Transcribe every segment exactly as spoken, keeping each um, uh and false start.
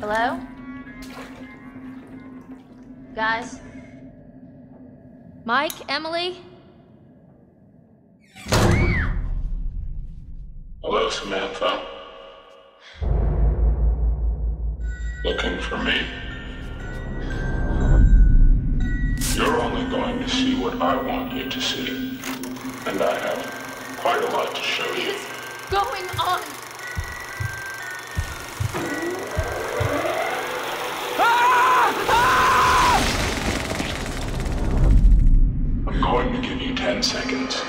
Hello? Guys? Mike? Emily? Hello, Samantha. Looking for me? You're only going to see what I want you to see. And I have quite a lot to show you. What's going on? I'm going to give you ten seconds.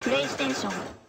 プレイステーション